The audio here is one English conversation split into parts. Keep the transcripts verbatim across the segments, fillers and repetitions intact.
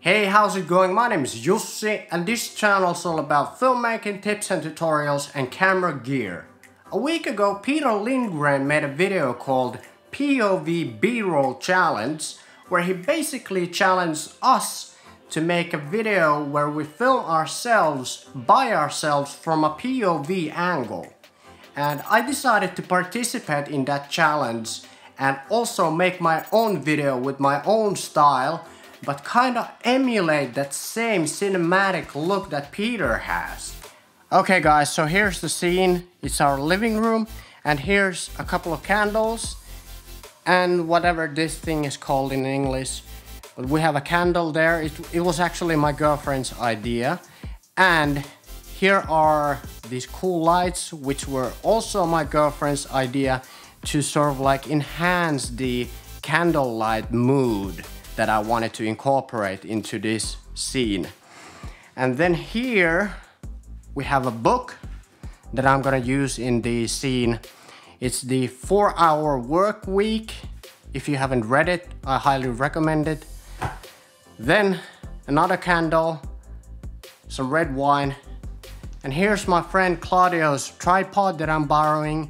Hey, how's it going? My name is Jussi and this channel is all about filmmaking tips and tutorials and camera gear. A week ago Peter Lindgren made a video called P O V B-Roll Challenge where he basically challenged us to make a video where we film ourselves by ourselves from a P O V angle. And I decided to participate in that challenge and also make my own video with my own style, but kind of emulate that same cinematic look that Peter has. Okay guys, so here's the scene. It's our living room and here's a couple of candles and whatever this thing is called in English. But we have a candle there. It, it was actually my girlfriend's idea. And here are these cool lights, which were also my girlfriend's idea to sort of like enhance the candlelight mood that I wanted to incorporate into this scene. And then here we have a book that I'm gonna use in the scene. It's the four hour work week. If you haven't read it, I highly recommend it. Then another candle, some red wine, and here's my friend Claudio's tripod that I'm borrowing.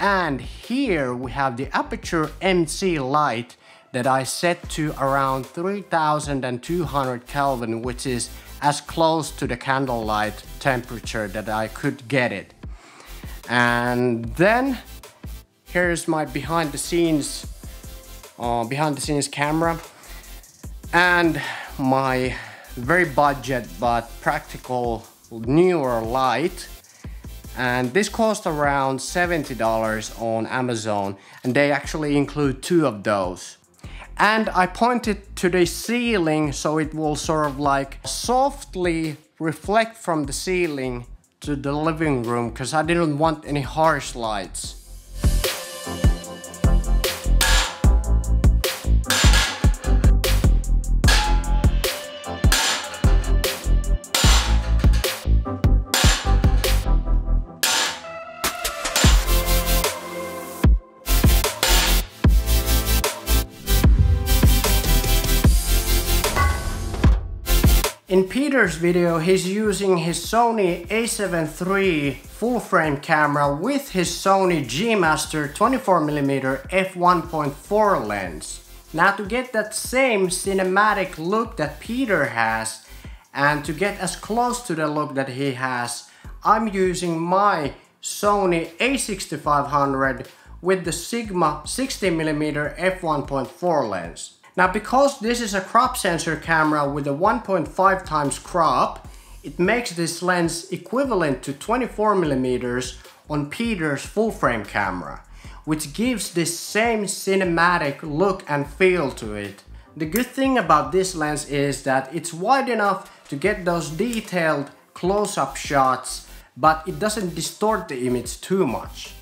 And here we have the Aputure M C light that I set to around three thousand two hundred Kelvin, which is as close to the candlelight temperature that I could get it. And then here's my behind the scenes, uh, behind the scenes camera and my very budget but practical newer light. And this cost around seventy dollars on Amazon, and they actually include two of those. And I pointed to the ceiling so it will sort of like softly reflect from the ceiling to the living room because I didn't want any harsh lights. In Peter's video, he's using his Sony A seven three full-frame camera with his Sony G Master twenty-four millimeter f one point four lens. Now to get that same cinematic look that Peter has and to get as close to the look that he has, I'm using my Sony A sixty-five hundred with the Sigma sixty millimeter f one point four lens. Now, because this is a crop sensor camera with a one point five times crop, it makes this lens equivalent to twenty-four millimeters on Peter's full-frame camera, which gives this same cinematic look and feel to it. The good thing about this lens is that it's wide enough to get those detailed close-up shots, but it doesn't distort the image too much.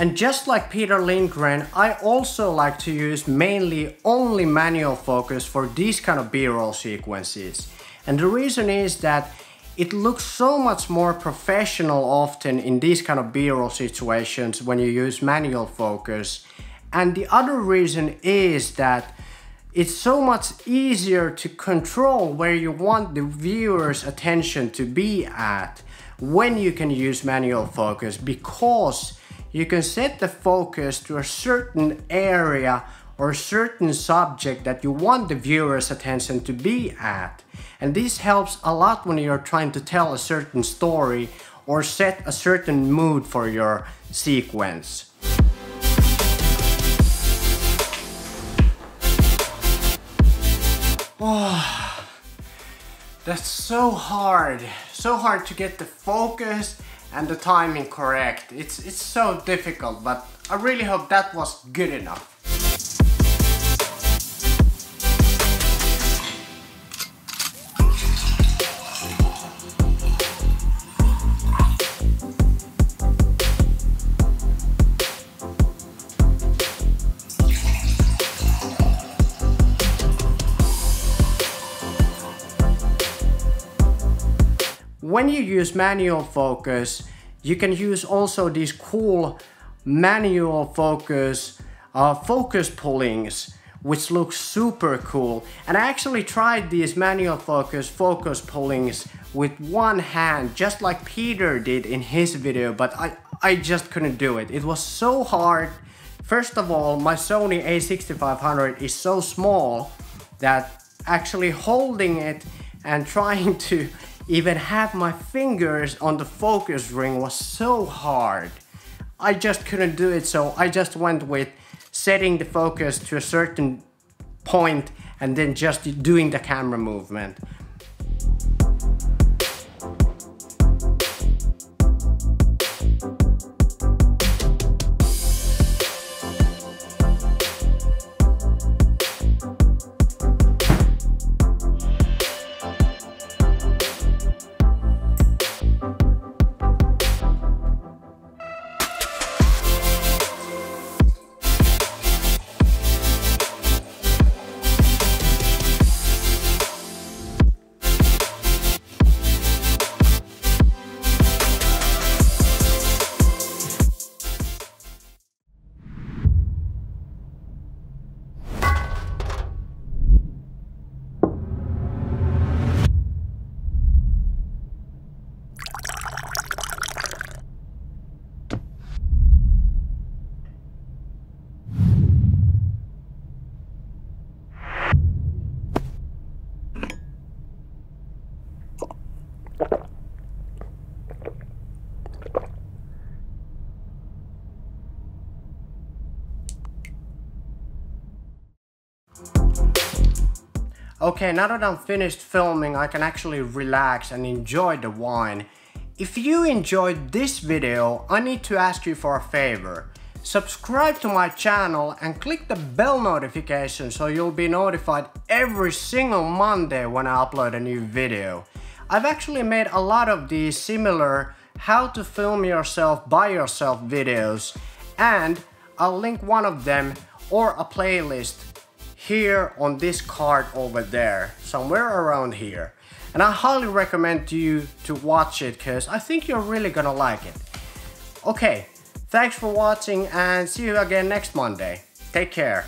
And just like Peter Lindgren, I also like to use mainly only manual focus for these kind of B-roll sequences. And the reason is that it looks so much more professional often in these kind of B-roll situations when you use manual focus. And the other reason is that it's so much easier to control where you want the viewer's attention to be at when you can use manual focus, because you can set the focus to a certain area or a certain subject that you want the viewer's attention to be at. And this helps a lot when you're trying to tell a certain story or set a certain mood for your sequence. Oh, that's so hard. So hard to get the focus and the timing correct. It's, it's so difficult, but I really hope that was good enough. when you use manual focus, you can use also these cool manual focus uh, focus pullings, which looks super cool. And I actually tried these manual focus focus pullings with one hand, just like Peter did in his video, but I, I just couldn't do it. It was so hard. First of all, my Sony a sixty-five hundred is so small that actually holding it and trying to even have my fingers on the focus ring was so hard. I just couldn't do it, so I just went with setting the focus to a certain point and then just doing the camera movement. Okay, now that I'm finished filming, I can actually relax and enjoy the wine. If you enjoyed this video, I need to ask you for a favor. Subscribe to my channel and click the bell notification so you'll be notified every single Monday when I upload a new video. I've actually made a lot of these similar how to film yourself by yourself videos, and I'll link one of them or a playlist here on this card over there, somewhere around here. And I highly recommend you to watch it, because I think you're really gonna like it. Okay, thanks for watching and see you again next Monday. Take care.